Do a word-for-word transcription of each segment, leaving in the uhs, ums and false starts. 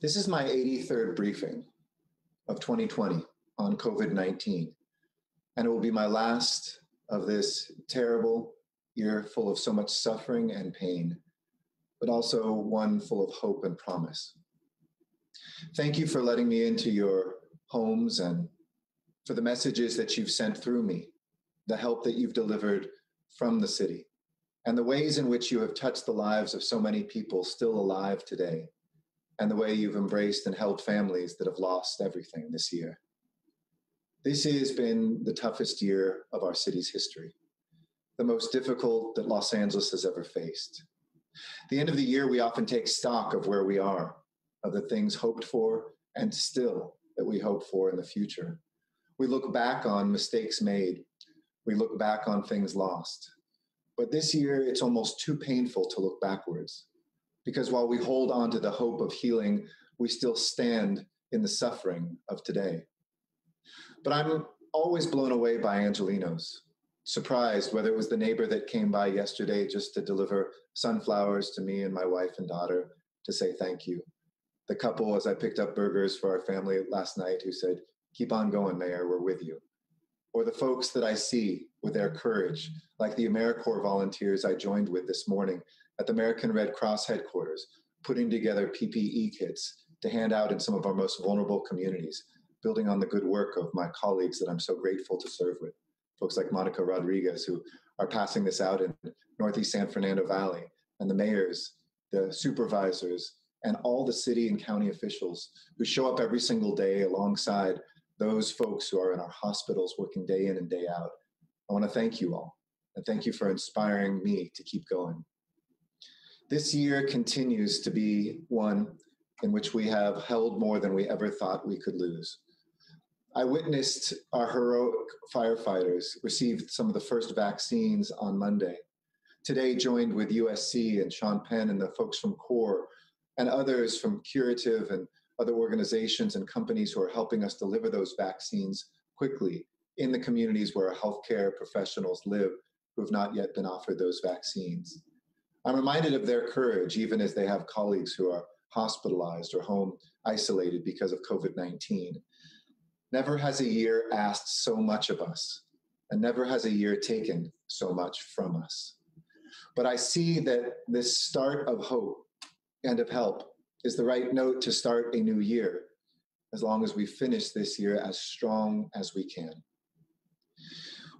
This is my eighty-third briefing of twenty twenty on COVID nineteen, and it will be my last of this terrible year full of so much suffering and pain, but also one full of hope and promise. Thank you for letting me into your homes and for the messages that you've sent through me, the help that you've delivered from the city, and the ways in which you have touched the lives of so many people still alive today, and the way you've embraced and helped families that have lost everything this year. This has been the toughest year of our city's history, the most difficult that Los Angeles has ever faced. At the end of the year, we often take stock of where we are, of the things hoped for and still that we hope for in the future. We look back on mistakes made. We look back on things lost. But this year, it's almost too painful to look backwards, because while we hold on to the hope of healing, we still stand in the suffering of today. But I'm always blown away by Angelinos, surprised whether it was the neighbor that came by yesterday just to deliver sunflowers to me and my wife and daughter to say thank you, the couple, as I picked up burgers for our family last night, who said, "Keep on going, Mayor, we're with you," or the folks that I see with their courage, like the AmeriCorps volunteers I joined with this morning at the American Red Cross headquarters, putting together P P E kits to hand out in some of our most vulnerable communities, building on the good work of my colleagues that I'm so grateful to serve with, folks like Monica Rodriguez, who are passing this out in Northeast San Fernando Valley, and the mayors, the supervisors, and all the city and county officials who show up every single day alongside those folks who are in our hospitals working day in and day out. I want to thank you all, and thank you for inspiring me to keep going. This year continues to be one in which we have held more than we ever thought we could lose. I witnessed our heroic firefighters receive some of the first vaccines on Monday. Today, joined with U S C and Sean Penn and the folks from CORE and others from Curative and other organizations and companies who are helping us deliver those vaccines quickly in the communities where our healthcare professionals live who have not yet been offered those vaccines. I'm reminded of their courage, even as they have colleagues who are hospitalized or home isolated because of COVID nineteen. Never has a year asked so much of us, and never has a year taken so much from us. But I see that this start of hope and of help is the right note to start a new year, as long as we finish this year as strong as we can.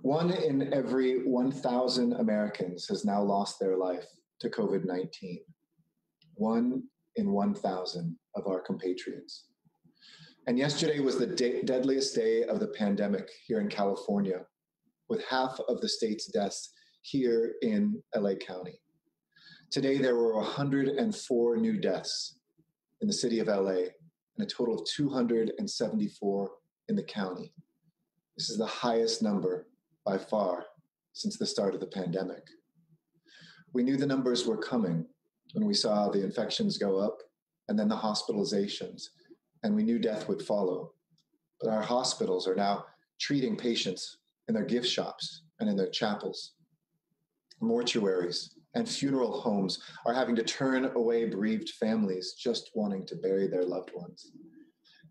One in every one thousand Americans has now lost their life to COVID nineteen. One in one thousand of our compatriots. And yesterday was the de- deadliest day of the pandemic here in California, with half of the state's deaths here in L A County. Today, there were one hundred four new deaths in the city of L A and a total of two hundred seventy-four in the county. This is the highest number by far since the start of the pandemic. We knew the numbers were coming when we saw the infections go up and then the hospitalizations, and we knew death would follow. But our hospitals are now treating patients in their gift shops and in their chapels. Mortuaries and funeral homes are having to turn away bereaved families just wanting to bury their loved ones.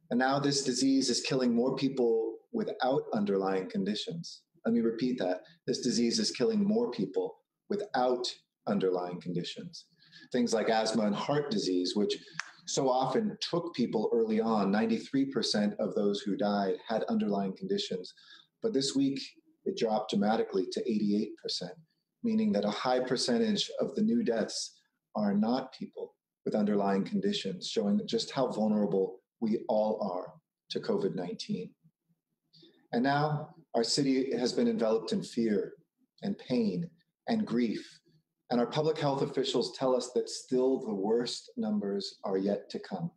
And now this disease is killing more people without underlying conditions. Let me repeat that. This disease is killing more people without underlying conditions. Things like asthma and heart disease, which so often took people early on. ninety-three percent of those who died had underlying conditions, but this week it dropped dramatically to eighty-eight percent, meaning that a high percentage of the new deaths are not people with underlying conditions, showing just how vulnerable we all are to COVID nineteen. And now our city has been enveloped in fear and pain and grief, and our public health officials tell us that still the worst numbers are yet to come.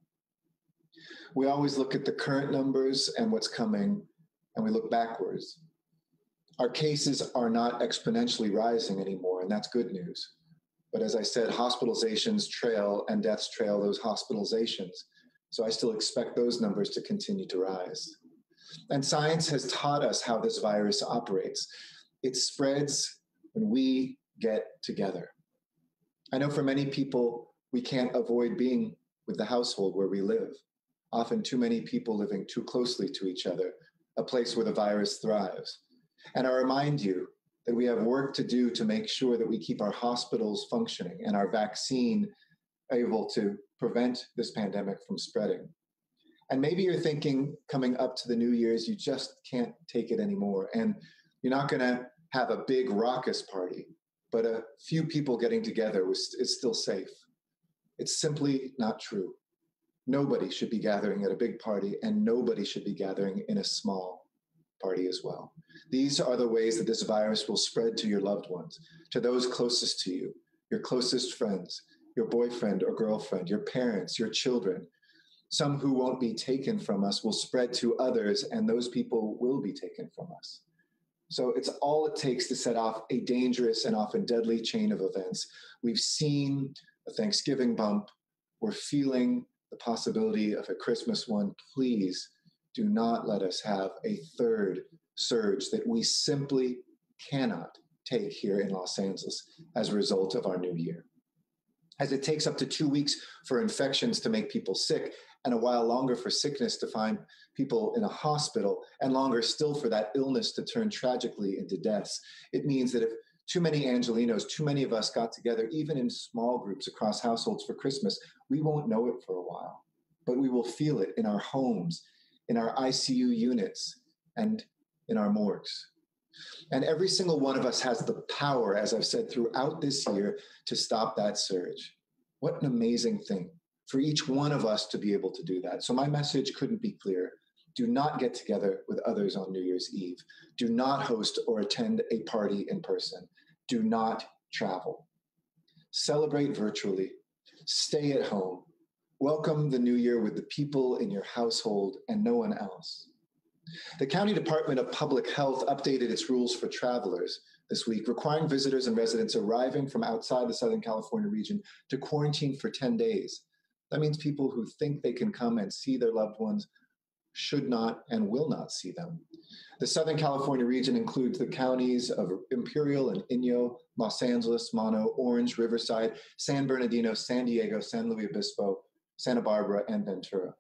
We always look at the current numbers and what's coming, and we look backwards. Our cases are not exponentially rising anymore, and that's good news. But as I said, hospitalizations trail and deaths trail those hospitalizations. So I still expect those numbers to continue to rise. And science has taught us how this virus operates. It spreads when we get together. I know for many people, we can't avoid being with the household where we live, often too many people living too closely to each other, a place where the virus thrives. And I remind you that we have work to do to make sure that we keep our hospitals functioning and our vaccine able to prevent this pandemic from spreading. And maybe you're thinking, coming up to the New Year's, you just can't take it anymore. And you're not going to have a big raucous party, but a few people getting together is still safe. It's simply not true. Nobody should be gathering at a big party, and nobody should be gathering in a small party as well. These are the ways that this virus will spread to your loved ones, to those closest to you, your closest friends, your boyfriend or girlfriend, your parents, your children. Some who won't be taken from us will spread to others, and those people will be taken from us. So it's all it takes to set off a dangerous and often deadly chain of events. We've seen a Thanksgiving bump. We're feeling the possibility of a Christmas one. Please do not let us have a third surge that we simply cannot take here in Los Angeles as a result of our new year. As it takes up to two weeks for infections to make people sick, and a while longer for sickness to find people in a hospital, and longer still for that illness to turn tragically into deaths. It means that if too many Angelinos, too many of us got together, even in small groups across households for Christmas, we won't know it for a while, but we will feel it in our homes, in our I C U units, and in our morgues. And every single one of us has the power, as I've said throughout this year, to stop that surge. What an amazing thing for each one of us to be able to do that. So my message couldn't be clearer. Do not get together with others on New Year's Eve. Do not host or attend a party in person. Do not travel. Celebrate virtually. Stay at home. Welcome the new year with the people in your household and no one else. The County Department of Public Health updated its rules for travelers this week, requiring visitors and residents arriving from outside the Southern California region to quarantine for ten days. That means people who think they can come and see their loved ones should not and will not see them. The Southern California region includes the counties of Imperial and Inyo, Los Angeles, Mono, Orange, Riverside, San Bernardino, San Diego, San Luis Obispo, Santa Barbara, and Ventura.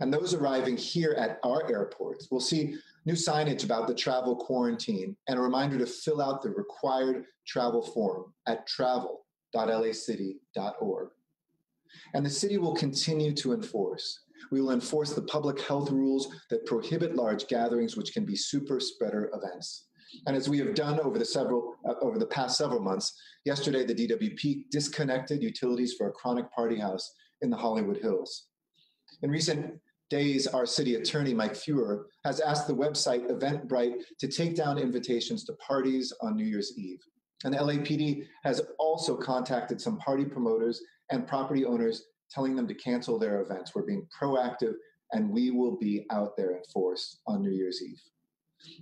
And those arriving here at our airports will see new signage about the travel quarantine and a reminder to fill out the required travel form at travel dot l a city dot org. And the city will continue to enforce. We will enforce the public health rules that prohibit large gatherings, which can be super spreader events. And as we have done over the several uh, over the past several months, yesterday the D W P disconnected utilities for a chronic party house in the Hollywood Hills. In recent days, our city attorney, Mike Feuer, has asked the website Eventbrite to take down invitations to parties on New Year's Eve. And the L A P D has also contacted some party promoters and property owners, telling them to cancel their events. We're being proactive, and we will be out there in force on New Year's Eve.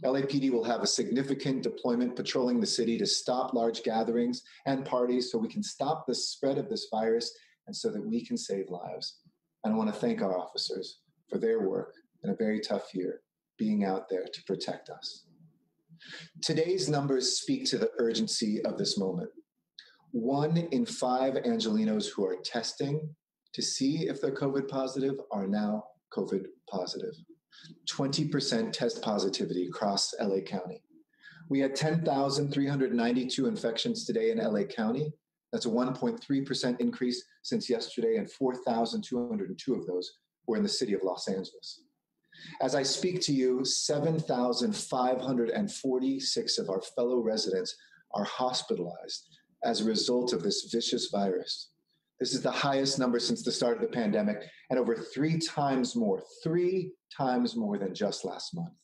L A P D will have a significant deployment patrolling the city to stop large gatherings and parties so we can stop the spread of this virus and so that we can save lives. And I want to thank our officers for their work in a very tough year, being out there to protect us. Today's numbers speak to the urgency of this moment. One in five Angelinos who are testing to see if they're COVID positive are now COVID positive. twenty percent test positivity across L A County. We had ten thousand three hundred ninety-two infections today in L A County. That's a one point three percent increase since yesterday, and four thousand two hundred two of those were in the city of Los Angeles. As I speak to you, seven thousand five hundred forty-six of our fellow residents are hospitalized as a result of this vicious virus. This is the highest number since the start of the pandemic, and over three times more, three times more than just last month.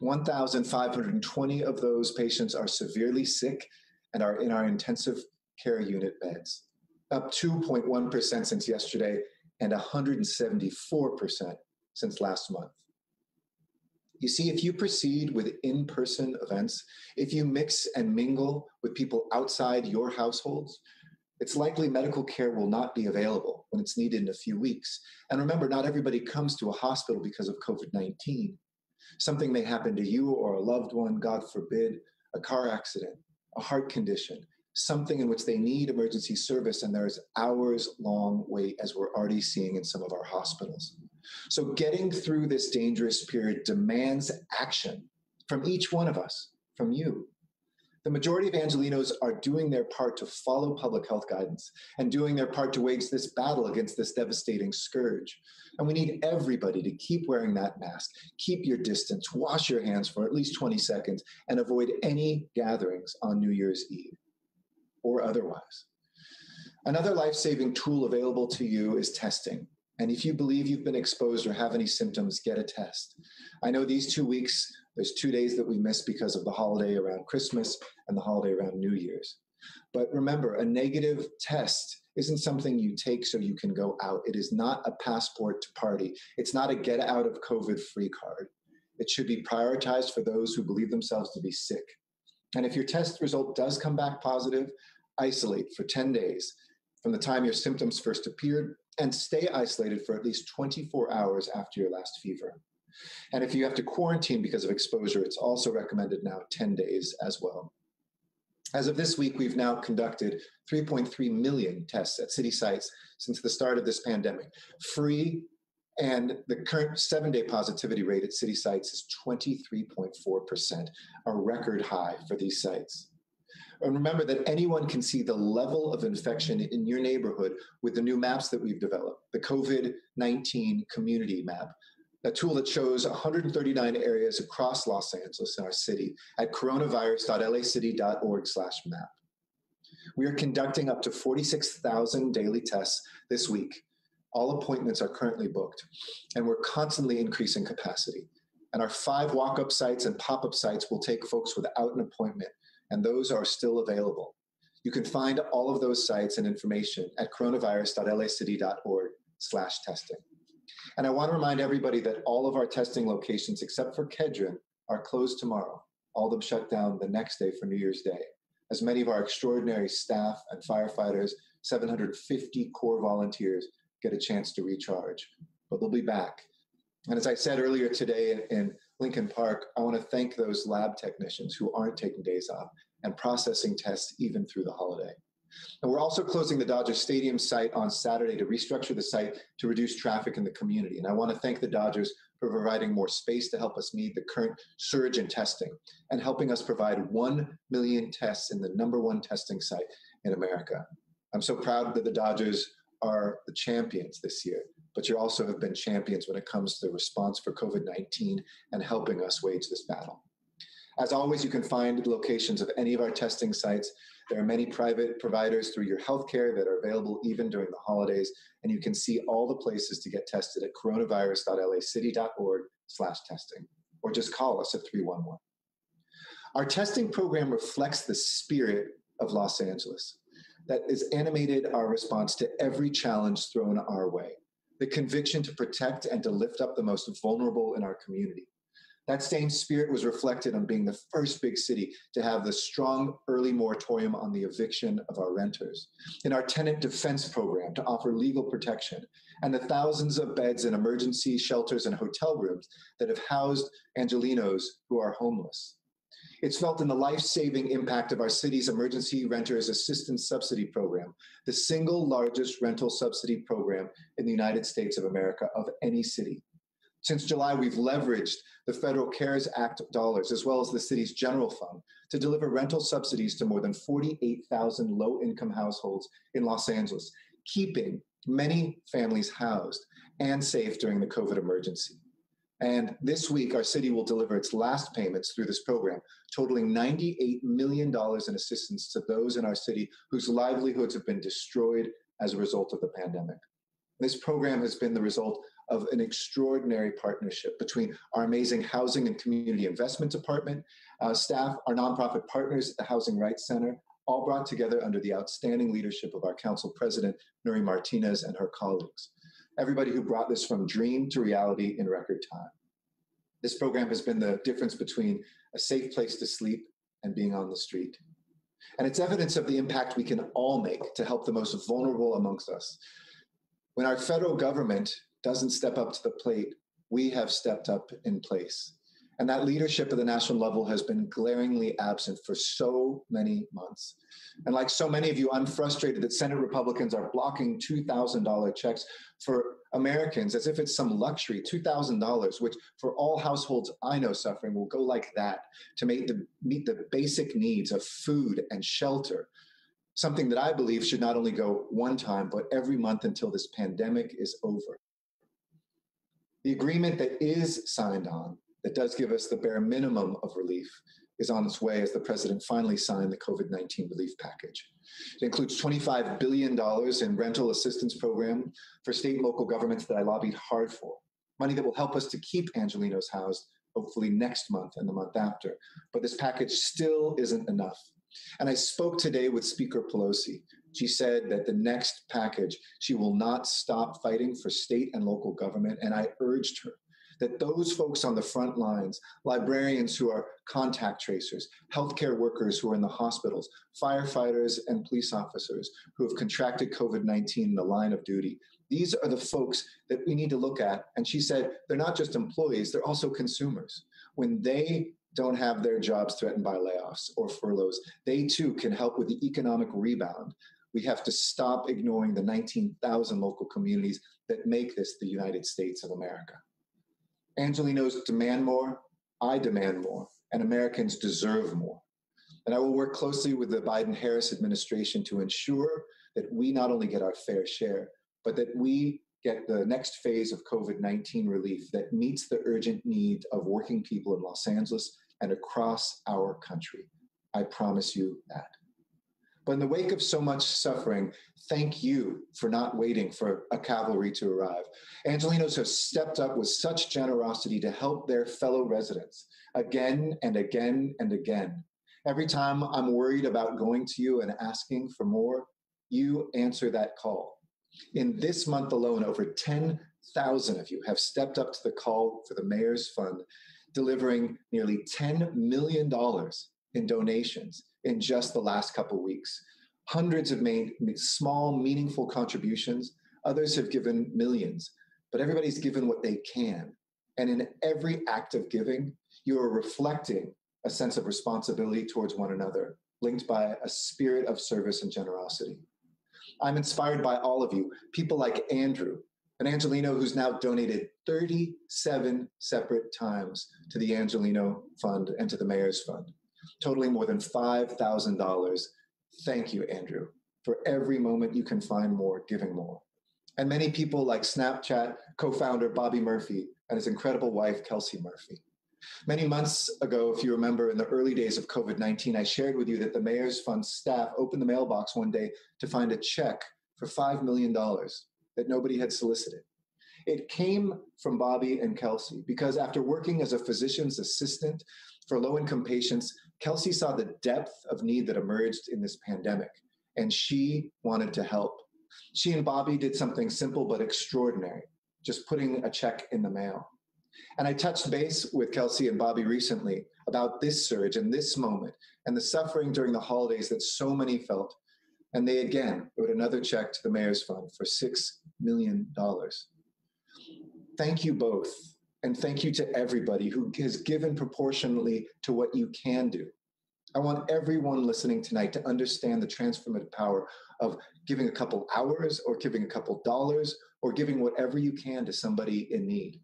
one thousand five hundred twenty of those patients are severely sick and are in our intensive care unit beds, up two point one percent since yesterday and one hundred seventy-four percent since last month. You see, if you proceed with in-person events, if you mix and mingle with people outside your households, it's likely medical care will not be available when it's needed in a few weeks. And remember, not everybody comes to a hospital because of COVID nineteen. Something may happen to you or a loved one, God forbid, a car accident, a heart condition, something in which they need emergency service, and there's hours long wait, as we're already seeing in some of our hospitals. So getting through this dangerous period demands action from each one of us, from you. The majority of Angelenos are doing their part to follow public health guidance and doing their part to wage this battle against this devastating scourge. And we need everybody to keep wearing that mask, keep your distance, wash your hands for at least twenty seconds, and avoid any gatherings on New Year's Eve or otherwise. Another life-saving tool available to you is testing. And if you believe you've been exposed or have any symptoms, get a test. I know these two weeks, there's two days that we missed because of the holiday around Christmas and the holiday around New Year's. But remember, a negative test isn't something you take so you can go out. It is not a passport to party. It's not a get out of COVID free card. It should be prioritized for those who believe themselves to be sick. And if your test result does come back positive, isolate for ten days from the time your symptoms first appeared, and stay isolated for at least twenty-four hours after your last fever. And if you have to quarantine because of exposure, it's also recommended now ten days as well. As of this week, we've now conducted three point three million tests at city sites since the start of this pandemic, free, and the current seven-day positivity rate at city sites is twenty-three point four percent, a record high for these sites. And remember that anyone can see the level of infection in your neighborhood with the new maps that we've developed, the COVID nineteen Community Map, a tool that shows one hundred thirty-nine areas across Los Angeles in our city at coronavirus dot l a city dot org slash map. We are conducting up to forty-six thousand daily tests this week. All appointments are currently booked, and we're constantly increasing capacity. And our five walk-up sites and pop-up sites will take folks without an appointment, and those are still available. You can find all of those sites and information at coronavirus dot l a city dot org slash testing. And I want to remind everybody that all of our testing locations, except for Kedren, are closed tomorrow. All of them shut down the next day for New Year's Day, as many of our extraordinary staff and firefighters, seven hundred fifty CORE volunteers, get a chance to recharge. But they'll be back. And as I said earlier today in, in Lincoln Park, I want to thank those lab technicians who aren't taking days off and processing tests even through the holiday. And we're also closing the Dodgers Stadium site on Saturday to restructure the site to reduce traffic in the community. And I want to thank the Dodgers for providing more space to help us meet the current surge in testing and helping us provide one million tests in the number one testing site in America. I'm so proud that the Dodgers are the champions this year, but you also have been champions when it comes to the response for COVID nineteen and helping us wage this battle. As always, you can find locations of any of our testing sites. There are many private providers through your healthcare that are available even during the holidays, and you can see all the places to get tested at coronavirus dot l a city dot org slash testing, or just call us at three one one. Our testing program reflects the spirit of Los Angeles that has animated our response to every challenge thrown our way, the conviction to protect and to lift up the most vulnerable in our community. That same spirit was reflected on being the first big city to have the strong early moratorium on the eviction of our renters, in our tenant defense program to offer legal protection, and the thousands of beds in emergency shelters and hotel rooms that have housed Angelenos who are homeless. It's felt in the life-saving impact of our city's Emergency Renters Assistance Subsidy Program, the single largest rental subsidy program in the United States of America of any city. Since July, we've leveraged the federal CARES Act dollars, as well as the city's general fund, to deliver rental subsidies to more than forty-eight thousand low-income households in Los Angeles, keeping many families housed and safe during the COVID emergency. And this week, our city will deliver its last payments through this program, totaling ninety-eight million dollars in assistance to those in our city whose livelihoods have been destroyed as a result of the pandemic. This program has been the result of an extraordinary partnership between our amazing Housing and Community Investment Department, uh, staff, our nonprofit partners at the Housing Rights Center, all brought together under the outstanding leadership of our council president, Nuri Martinez, and her colleagues. Everybody who brought this from dream to reality in record time. This program has been the difference between a safe place to sleep and being on the street. And it's evidence of the impact we can all make to help the most vulnerable amongst us. When our federal government doesn't step up to the plate, we have stepped up in place. And that leadership at the national level has been glaringly absent for so many months. And like so many of you, I'm frustrated that Senate Republicans are blocking two thousand dollars checks for Americans as if it's some luxury, two thousand dollars, which for all households I know suffering will go like that to make the, meet the basic needs of food and shelter. Something that I believe should not only go one time, but every month until this pandemic is over. The agreement that is signed on, that does give us the bare minimum of relief, is on its way as the president finally signed the COVID nineteen relief package. It includes twenty-five billion dollars in rental assistance program for state and local governments that I lobbied hard for, money that will help us to keep Angelenos housed hopefully next month and the month after. But this package still isn't enough. And I spoke today with Speaker Pelosi. She said that the next package, she will not stop fighting for state and local government, and I urged her that those folks on the front lines, librarians who are contact tracers, healthcare workers who are in the hospitals, firefighters and police officers who have contracted COVID nineteen in the line of duty, these are the folks that we need to look at. And she said, they're not just employees, they're also consumers. When they don't have their jobs threatened by layoffs or furloughs, they too can help with the economic rebound. We have to stop ignoring the nineteen thousand local communities that make this the United States of America. Angelenos demand more, I demand more, and Americans deserve more. And I will work closely with the Biden-Harris administration to ensure that we not only get our fair share, but that we get the next phase of COVID nineteen relief that meets the urgent need of working people in Los Angeles and across our country. I promise you that. But in the wake of so much suffering, thank you for not waiting for a cavalry to arrive. Angelenos have stepped up with such generosity to help their fellow residents again and again and again. Every time I'm worried about going to you and asking for more, you answer that call. In this month alone, over ten thousand of you have stepped up to the call for the Mayor's Fund, delivering nearly ten million dollars in donations in just the last couple of weeks. Hundreds have made small, meaningful contributions. Others have given millions, but everybody's given what they can. And in every act of giving, you are reflecting a sense of responsibility towards one another, linked by a spirit of service and generosity. I'm inspired by all of you, people like Andrew, an Angeleno who's now donated thirty-seven separate times to the Angeleno Fund and to the Mayor's Fund, totaling more than five thousand dollars. Thank you, Andrew, for every moment you can find more, giving more. And many people like Snapchat co-founder Bobby Murphy and his incredible wife, Kelsey Murphy. Many months ago, if you remember, in the early days of COVID nineteen, I shared with you that the Mayor's Fund staff opened the mailbox one day to find a check for five million dollars that nobody had solicited. It came from Bobby and Kelsey because after working as a physician's assistant for low-income patients, Kelsey saw the depth of need that emerged in this pandemic, and she wanted to help. She and Bobby did something simple but extraordinary, just putting a check in the mail. And I touched base with Kelsey and Bobby recently about this surge and this moment and the suffering during the holidays that so many felt. And they again wrote another check to the Mayor's Fund for six million dollars. Thank you both. And thank you to everybody who has given proportionally to what you can do. I want everyone listening tonight to understand the transformative power of giving a couple hours or giving a couple dollars or giving whatever you can to somebody in need.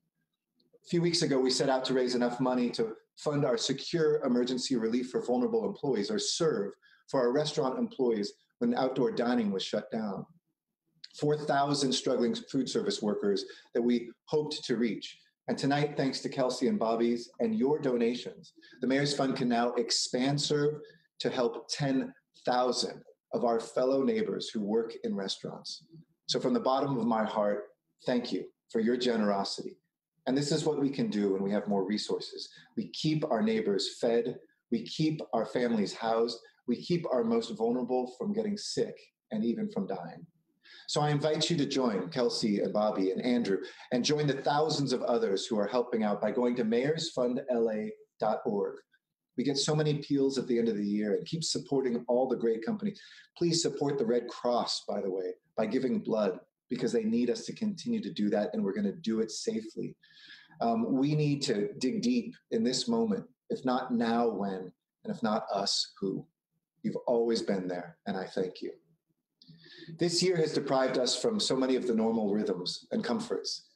A few weeks ago, we set out to raise enough money to fund our Secure Emergency Relief for Vulnerable Employees, or SERVE, for our restaurant employees when outdoor dining was shut down. four thousand struggling food service workers that we hoped to reach. And tonight, thanks to Kelsey and Bobby's and your donations, the Mayor's Fund can now expand SERVE to help ten thousand of our fellow neighbors who work in restaurants. So from the bottom of my heart, thank you for your generosity. And this is what we can do when we have more resources. We keep our neighbors fed, we keep our families housed, we keep our most vulnerable from getting sick and even from dying. So I invite you to join Kelsey and Bobby and Andrew and join the thousands of others who are helping out by going to mayors fund L A dot org. We get so many appeals at the end of the year and keep supporting all the great companies. Please support the Red Cross, by the way, by giving blood, because they need us to continue to do that, and we're going to do it safely. Um, we need to dig deep in this moment, if not now, when, and if not us, who. You've always been there, and I thank you. This year has deprived us from so many of the normal rhythms and comforts.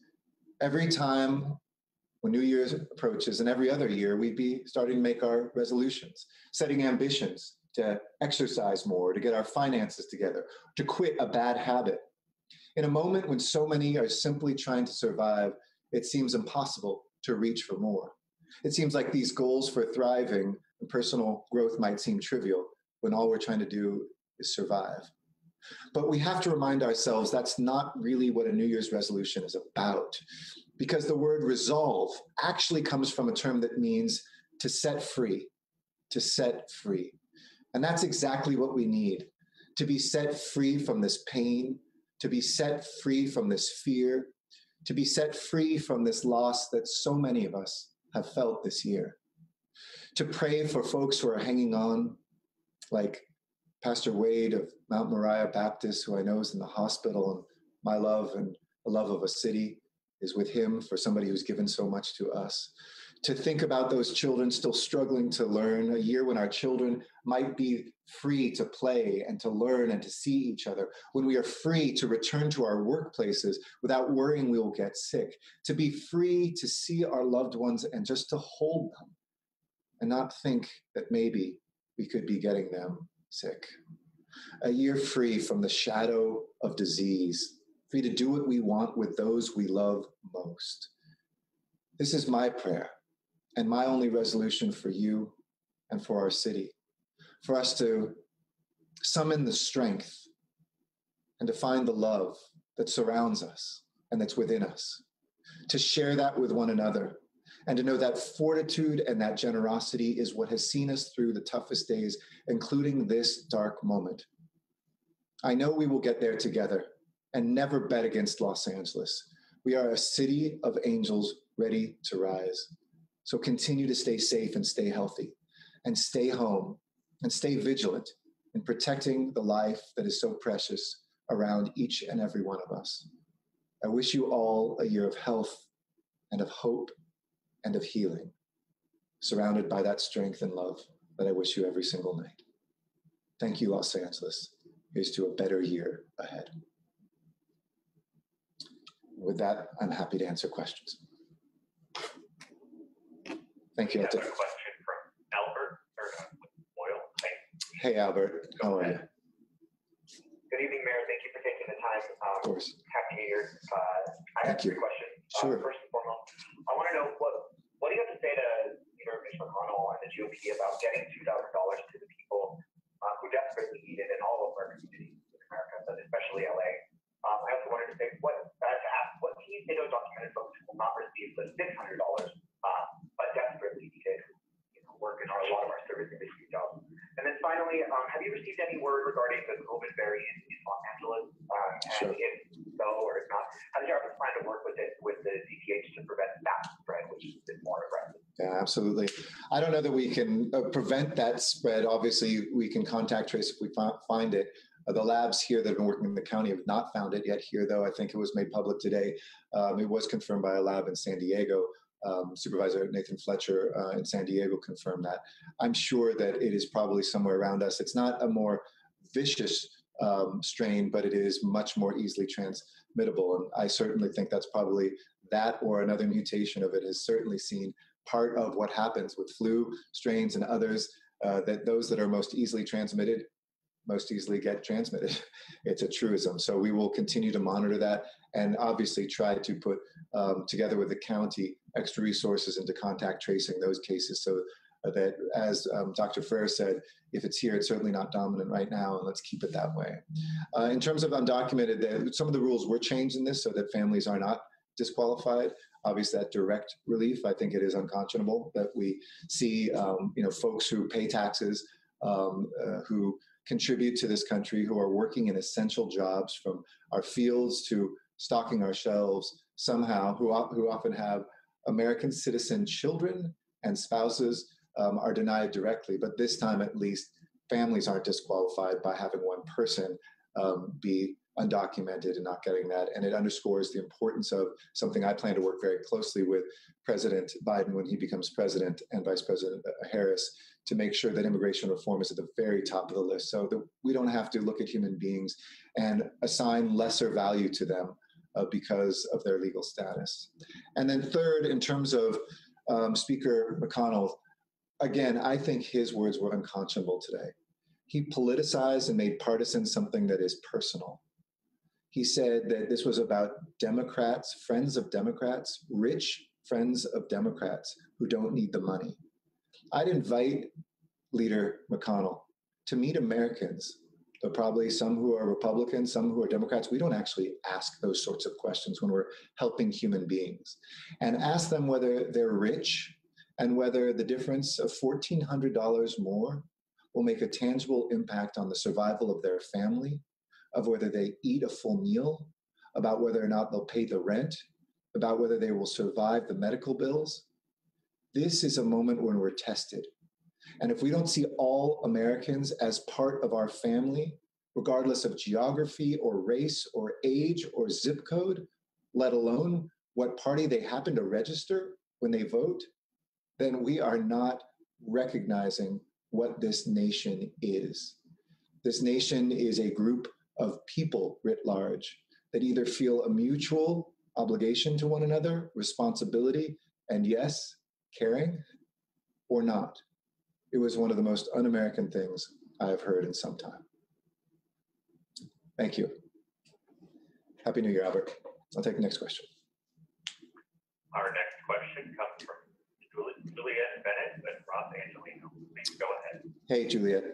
Every time when New Year's approaches and every other year, we'd be starting to make our resolutions, setting ambitions to exercise more, to get our finances together, to quit a bad habit. In a moment when so many are simply trying to survive, it seems impossible to reach for more. It seems like these goals for thriving and personal growth might seem trivial when all we're trying to do is survive. But we have to remind ourselves that's not really what a New Year's resolution is about, because the word resolve actually comes from a term that means to set free, to set free. And that's exactly what we need, to be set free from this pain, to be set free from this fear, to be set free from this loss that so many of us have felt this year. To pray for folks who are hanging on, like Pastor Wade of Mount Moriah Baptist, who I know is in the hospital, and my love and the love of a city is with him for somebody who's given so much to us. To think about those children still struggling to learn, a year when our children might be free to play and to learn and to see each other, when we are free to return to our workplaces without worrying we will get sick, to be free to see our loved ones and just to hold them and not think that maybe we could be getting them sick. A year free from the shadow of disease, free to do what we want with those we love most. This is my prayer. And my only resolution for you and for our city, for us to summon the strength and to find the love that surrounds us and that's within us, to share that with one another, and to know that fortitude and that generosity is what has seen us through the toughest days, including this dark moment. I know we will get there together and never bet against Los Angeles. We are a city of angels ready to rise. So continue to stay safe and stay healthy and stay home and stay vigilant in protecting the life that is so precious around each and every one of us. I wish you all a year of health and of hope and of healing, surrounded by that strength and love that I wish you every single night. Thank you, Los Angeles. Here's to a better year ahead. With that, I'm happy to answer questions. Thank you. We have a question from Albert or Boyle. Hey, Albert. How are you? Good evening, Mayor. Thank you for taking the time. Um, of course. Happy New Year. Uh, I have three questions. Sure. Uh, first and foremost, I want to know what what do you have to say to either Mister McConnell and the G O P about getting two thousand dollars to the people uh, who desperately need it in all of our communities in America, but especially L A. Um, I also wanted to say what uh, to ask what can you say to undocumented folks who will not receive the six hundred dollars. Uh, but desperately needed, you know, work in our, a lot of our service industry jobs. And then finally, um, have you received any word regarding the COVID variant in Los Angeles? Um, and sure. If so, or if not, how does your office plan to work with it, with the D P H to prevent that spread, which has been more aggressive? Yeah, absolutely. I don't know that we can uh, prevent that spread. Obviously, we can contact trace if we find it. Uh, the labs here that have been working in the county have not found it yet here, though. I think it was made public today. Um, it was confirmed by a lab in San Diego. Um, Supervisor Nathan Fletcher uh, in San Diego confirmed that. I'm sure that it is probably somewhere around us. It's not a more vicious um, strain, but it is much more easily transmittable. And I certainly think that's probably that or another mutation of it has certainly seen part of what happens with flu strains and others, uh, that those that are most easily transmitted most easily get transmitted. It's a truism. So we will continue to monitor that and obviously try to put um, together with the county extra resources into contact tracing those cases so that, as um, Doctor Frere said, if it's here, it's certainly not dominant right now, and let's keep it that way. Uh, in terms of undocumented, the, some of the rules were changed in this so that families are not disqualified. Obviously, that direct relief, I think it is unconscionable that we see um, you know, folks who pay taxes, um, uh, who contribute to this country, who are working in essential jobs from our fields to stocking our shelves somehow, who, who often have American citizen children and spouses um, are denied directly, but this time at least families aren't disqualified by having one person um, be undocumented and not getting that. And it underscores the importance of something I plan to work very closely with President Biden when he becomes president and Vice President Harris to make sure that immigration reform is at the very top of the list so that we don't have to look at human beings and assign lesser value to them uh, because of their legal status. And then third, in terms of um, Speaker McConnell, again, I think his words were unconscionable today. He politicized and made partisan something that is personal. He said that this was about Democrats, friends of Democrats, rich friends of Democrats who don't need the money. I'd invite Leader McConnell to meet Americans, though probably some who are Republicans, some who are Democrats. We don't actually ask those sorts of questions when we're helping human beings. And ask them whether they're rich and whether the difference of fourteen hundred dollars more will make a tangible impact on the survival of their family, of whether they eat a full meal, about whether or not they'll pay the rent, about whether they will survive the medical bills. This is a moment when we're tested. And if we don't see all Americans as part of our family, regardless of geography or race or age or zip code, let alone what party they happen to register when they vote, then we are not recognizing what this nation is. This nation is a group of people writ large that either feel a mutual obligation to one another, responsibility, and yes, caring, or not. It was one of the most un-American things I have heard in some time. Thank you. Happy New Year, Albert. I'll take the next question. Our next question comes from Juliet Bennett with Roth Angelino. Please go ahead. Hey, Juliet. Hi,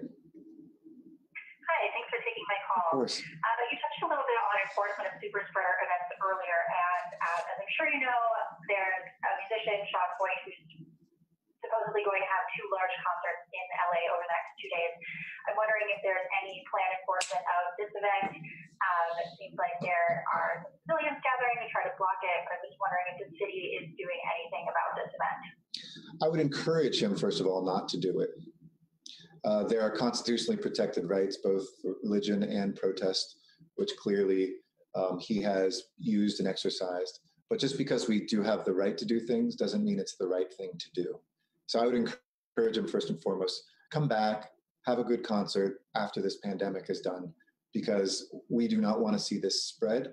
thanks for taking my call. Of course. Um, you touched a little bit on enforcement of super spreader events earlier, and uh, as I'm sure you know, there's a musician, Sean Point, who's supposedly going to have two large concerts in L A over the next two days. I'm wondering if there's any planned enforcement of this event. Um, it seems like there are civilians gathering to try to block it, but I'm just wondering if the city is doing anything about this event. I would encourage him, first of all, not to do it. Uh, there are constitutionally protected rights, both religion and protest, which clearly um, he has used and exercised. But just because we do have the right to do things doesn't mean it's the right thing to do. So I would encourage him, first and foremost, come back, have a good concert after this pandemic is done, because we do not want to see this spread.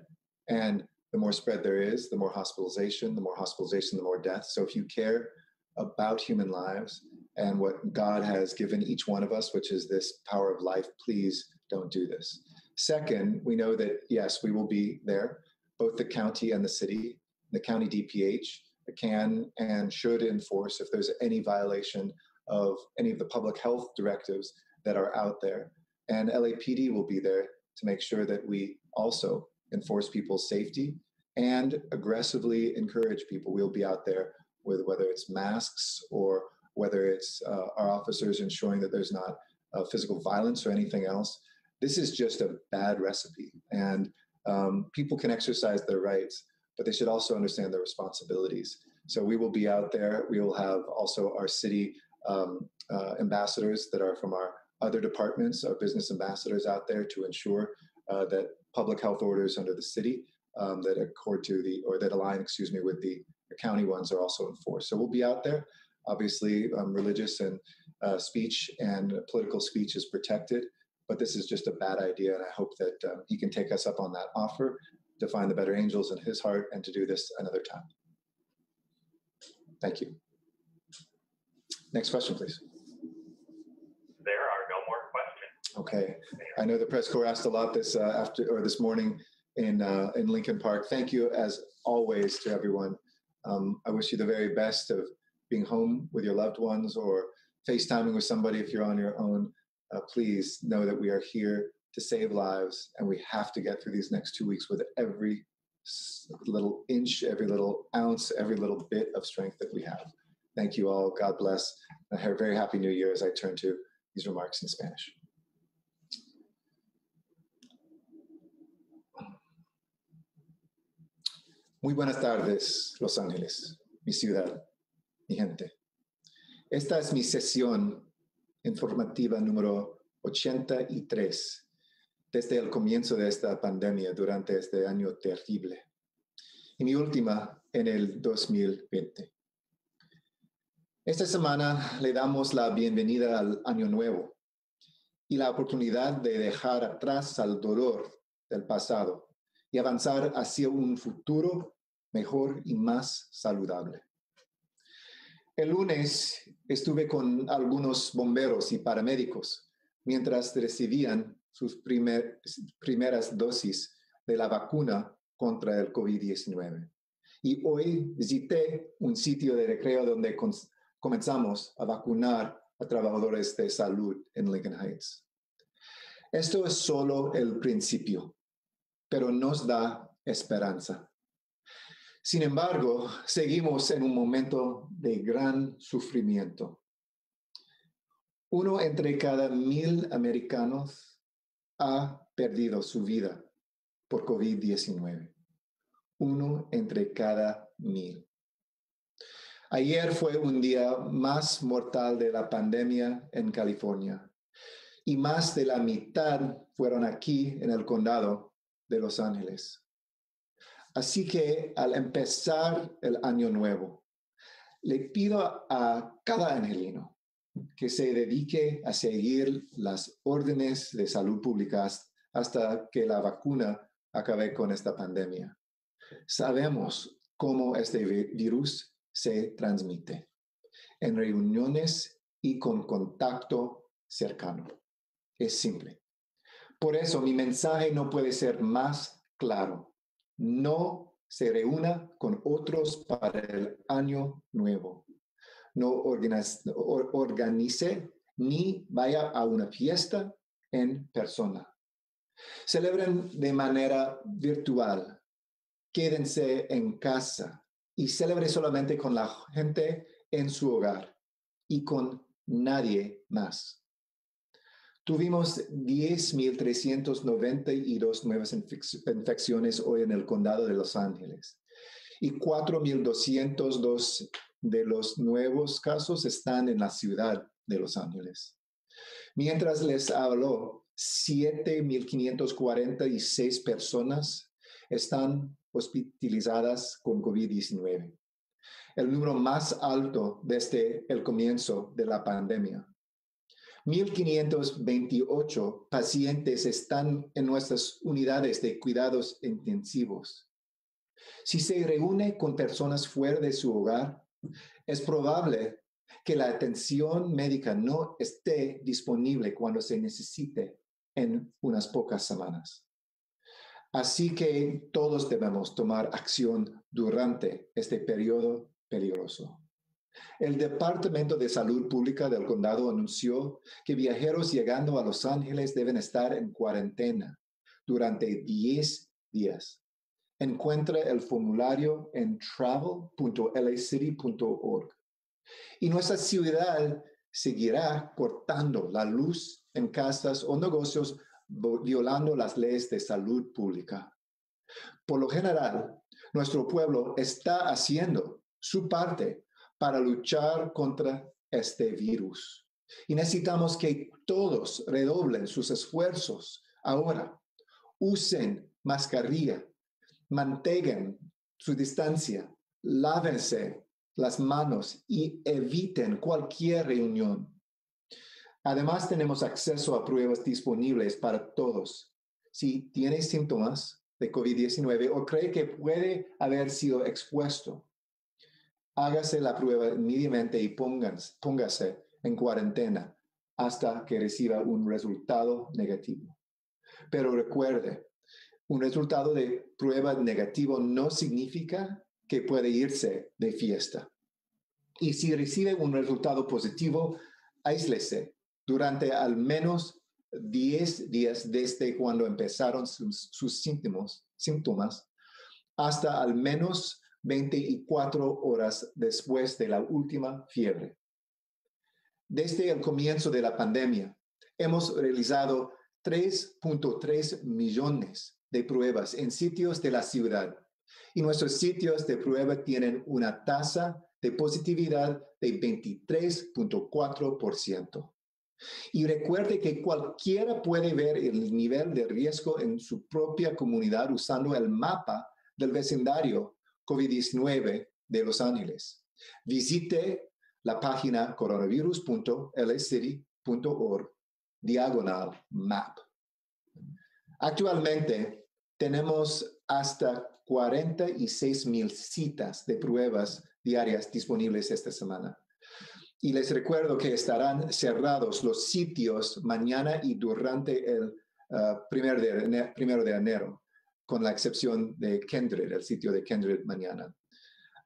And the more spread there is, the more hospitalization, the more hospitalization, the more death. So if you care about human lives and what God has given each one of us, which is this power of life, please don't do this. Second, we know that, yes, we will be there, both the county and the city, the county D P H, can and should enforce if there's any violation of any of the public health directives that are out there. And L A P D will be there to make sure that we also enforce people's safety and aggressively encourage people. We'll be out there with whether it's masks or whether it's uh, our officers ensuring that there's not uh, physical violence or anything else. This is just a bad recipe, and um, people can exercise their rights, but they should also understand their responsibilities. So we will be out there. We will have also our city um, uh, ambassadors that are from our other departments, our business ambassadors out there to ensure uh, that public health orders under the city um, that accord to the, or that align, excuse me, with the county ones are also enforced. So we'll be out there. Obviously, um, religious and uh, speech and political speech is protected, but this is just a bad idea. And I hope that um, he can take us up on that offer to find the better angels in his heart and to do this another time. Thank you. Next question, please. There are no more questions. Okay. I know the press corps asked a lot this uh, after or this morning in uh, in Lincoln Park. Thank you, as always, to everyone. Um, I wish you the very best of being home with your loved ones or FaceTiming with somebody if you're on your own. Uh, please know that we are here to save lives, and we have to get through these next two weeks with every little inch, every little ounce, every little bit of strength that we have. Thank you all. God bless. And have a very happy New Year as I turn to these remarks in Spanish. Muy buenas tardes, Los Ángeles, mi ciudad, mi gente. Esta es mi sesión informativa número ochenta y tres. desde el comienzo de esta pandemia durante este año terrible, y mi última en el dos mil veinte. Esta semana le damos la bienvenida al Año Nuevo y la oportunidad de dejar atrás al dolor del pasado y avanzar hacia un futuro mejor y más saludable. El lunes estuve con algunos bomberos y paramédicos mientras recibían sus primer, primeras dosis de la vacuna contra el COVID diecinueve. Y hoy visité un sitio de recreo donde con, comenzamos a vacunar a trabajadores de salud en Lincoln Heights. Esto es solo el principio, pero nos da esperanza. Sin embargo, seguimos en un momento de gran sufrimiento. Uno entre cada mil americanos ha perdido su vida por COVID diecinueve. Uno entre cada mil. Ayer fue un día más mortal de la pandemia en California y más de la mitad fueron aquí en el condado de Los Ángeles. Así que al empezar el año nuevo, le pido a cada angelino que se dedique a seguir las órdenes de salud pública hasta que la vacuna acabe con esta pandemia. Sabemos cómo este virus se transmite en reuniones y con contacto cercano. Es simple. Por eso mi mensaje no puede ser más claro. No se reúna con otros para el año nuevo. No organice, or, organice ni vaya a una fiesta en persona. Celebren de manera virtual. Quédense en casa y celebre solamente con la gente en su hogar y con nadie más. Tuvimos diez mil trescientos noventa y dos nuevas infecciones hoy en el condado de Los Ángeles y cuatro mil doscientos dos de los nuevos casos están en la ciudad de Los Ángeles. Mientras les hablo, siete mil quinientos cuarenta y seis personas están hospitalizadas con COVID diecinueve, el número más alto desde el comienzo de la pandemia. mil quinientos veintiocho pacientes están en nuestras unidades de cuidados intensivos. Si se reúne con personas fuera de su hogar, es probable que la atención médica no esté disponible cuando se necesite en unas pocas semanas. Así que todos debemos tomar acción durante este periodo peligroso. El Departamento de Salud Pública del Condado anunció que viajeros llegando a Los Ángeles deben estar en cuarentena durante diez días. Encuentra el formulario en travel punto l a city punto org. Y nuestra ciudad seguirá cortando la luz en casas o negocios violando las leyes de salud pública. Por lo general, nuestro pueblo está haciendo su parte para luchar contra este virus. Y necesitamos que todos redoblen sus esfuerzos ahora. Usen mascarilla, mantengan su distancia, lávense las manos y eviten cualquier reunión. Además, tenemos acceso a pruebas disponibles para todos. Si tiene síntomas de COVID diecinueve o cree que puede haber sido expuesto, hágase la prueba inmediatamente y póngase, póngase en cuarentena hasta que reciba un resultado negativo. Pero recuerde, un resultado de prueba negativo no significa que puede irse de fiesta. Y si recibe un resultado positivo, aíslese durante al menos diez días desde cuando empezaron sus, sus síntomas, síntomas hasta al menos veinticuatro horas después de la última fiebre. Desde el comienzo de la pandemia, hemos realizado tres punto tres millones de pruebas en sitios de la ciudad y nuestros sitios de prueba tienen una tasa de positividad de veintitrés punto cuatro por ciento. Y recuerde que cualquiera puede ver el nivel de riesgo en su propia comunidad usando el mapa del vecindario COVID diecinueve de Los Ángeles. Visite la página coronavirus punto l a city punto org, diagonal map. Actualmente tenemos hasta cuarenta y seis mil citas de pruebas diarias disponibles esta semana. Y les recuerdo que estarán cerrados los sitios mañana y durante el uh, primero, de enero, primero de enero, con la excepción de Kedren, el sitio de Kedren mañana.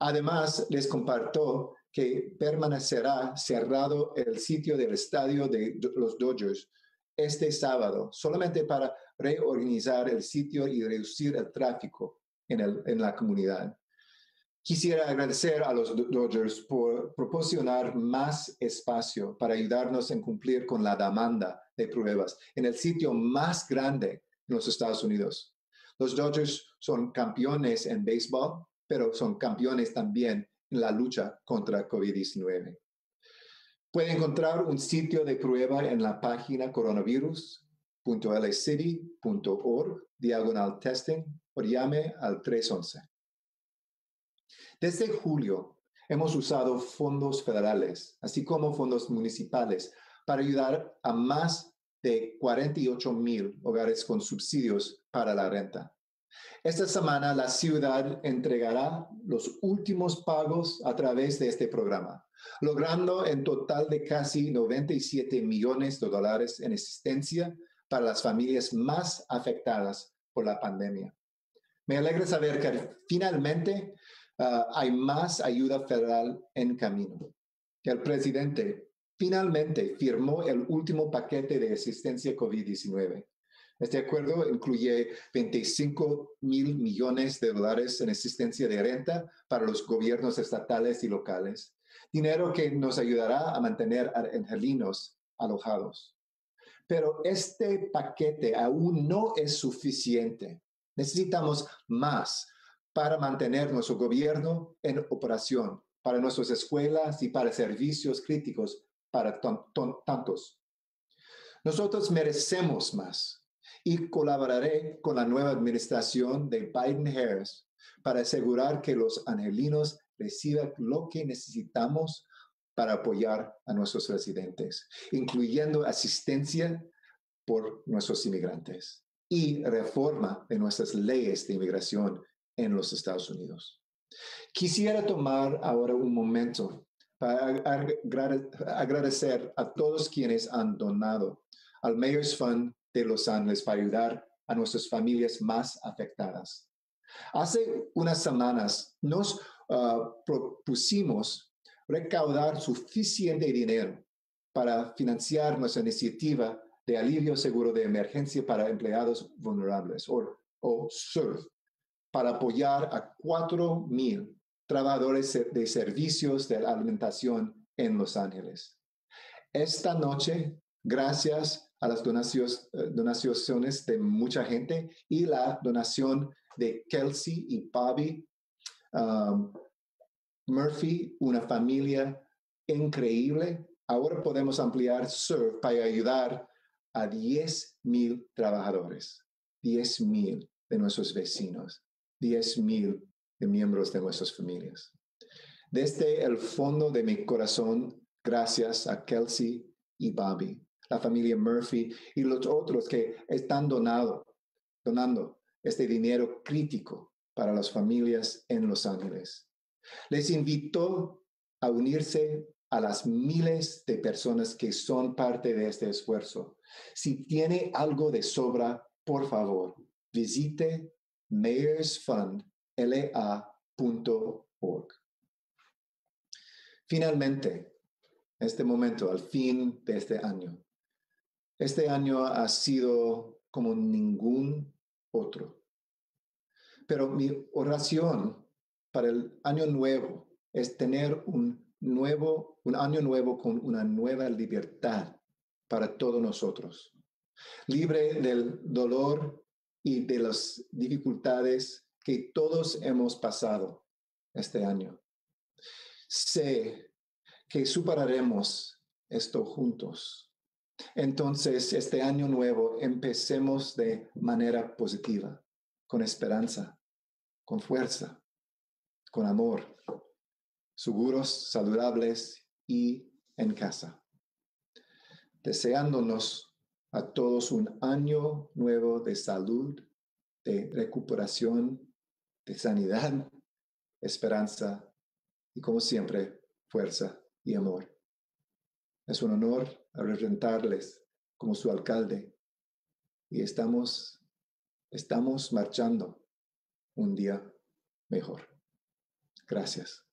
Además, les comparto que permanecerá cerrado el sitio del estadio de los Dodgers este sábado, solamente para reorganizar el sitio y reducir el tráfico en, el, en la comunidad. Quisiera agradecer a los Dodgers por proporcionar más espacio para ayudarnos en cumplir con la demanda de pruebas en el sitio más grande en los Estados Unidos. Los Dodgers son campeones en béisbol, pero son campeones también en la lucha contra COVID diecinueve. Puede encontrar un sitio de prueba en la página coronavirus punto l a city punto org, diagonal testing, o llame al tres once. Desde julio, hemos usado fondos federales, así como fondos municipales, para ayudar a más de cuarenta y ocho mil hogares con subsidios para la renta. Esta semana, la ciudad entregará los últimos pagos a través de este programa, logrando en total de casi noventa y siete millones de dólares en asistencia para las familias más afectadas por la pandemia. Me alegra saber que finalmente uh, hay más ayuda federal en camino. El presidente finalmente firmó el último paquete de asistencia COVID diecinueve. Este acuerdo incluye veinticinco mil millones de dólares en asistencia de renta para los gobiernos estatales y locales, dinero que nos ayudará a mantener a argelinos alojados. Pero este paquete aún no es suficiente. Necesitamos más para mantener nuestro gobierno en operación, para nuestras escuelas y para servicios críticos para tantos. Nosotros merecemos más. Y colaboraré con la nueva administración de Biden-Harris para asegurar que los angelinos reciban lo que necesitamos para apoyar a nuestros residentes, incluyendo asistencia por nuestros inmigrantes y reforma de nuestras leyes de inmigración en los Estados Unidos. Quisiera tomar ahora un momento para agradecer a todos quienes han donado al Mayor's Fund de Los Ángeles para ayudar a nuestras familias más afectadas. Hace unas semanas nos uh, propusimos recaudar suficiente dinero para financiar nuestra iniciativa de alivio seguro de emergencia para empleados vulnerables, o, o S E R V, para apoyar a cuatro mil trabajadores de servicios de alimentación en Los Ángeles. Esta noche, gracias a las donaciones de mucha gente y la donación de Kelsey y Bobby um, Murphy, una familia increíble. Ahora podemos ampliar S E R V para ayudar a diez mil trabajadores, diez mil de nuestros vecinos, diez mil de miembros de nuestras familias. Desde el fondo de mi corazón, gracias a Kelsey y Bobby, la familia Murphy y los otros que están donado, donando este dinero crítico para las familias en Los Ángeles. Les invito a unirse a las miles de personas que son parte de este esfuerzo. Si tiene algo de sobra, por favor, visite mayors fund l a punto org. Finalmente, este momento, al fin de este año, este año ha sido como ningún otro. Pero mi oración para el año nuevo es tener un, nuevo, un año nuevo con una nueva libertad para todos nosotros. Libre del dolor y de las dificultades que todos hemos pasado este año. Sé que superaremos esto juntos. Entonces, este año nuevo empecemos de manera positiva, con esperanza, con fuerza, con amor, seguros, saludables y en casa. Deseándonos a todos un año nuevo de salud, de recuperación, de sanidad, esperanza y, como siempre, fuerza y amor. Es un honor representarles como su alcalde y estamos, estamos marchando un día mejor. Gracias.